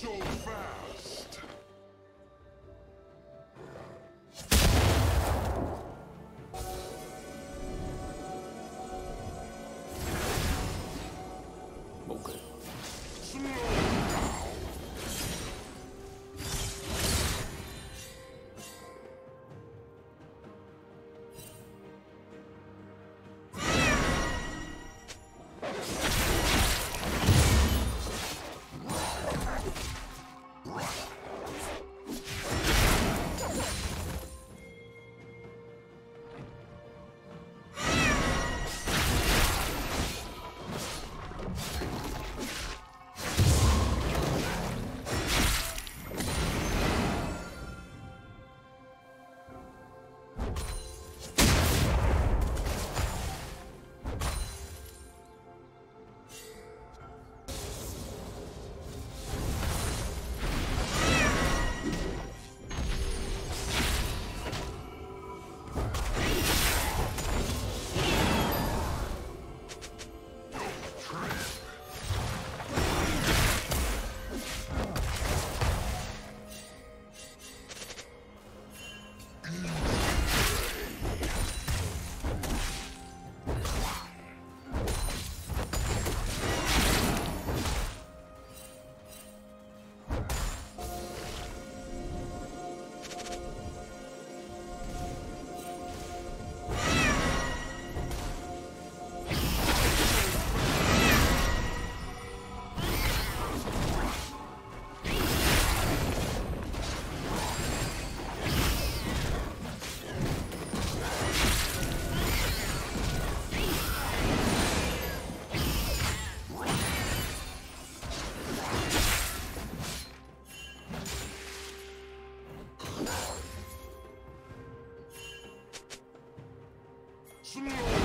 so fast. Okay. Slow down.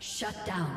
Shut down.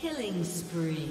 Killing spree.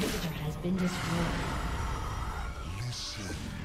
Visitor has been destroyed. Listen.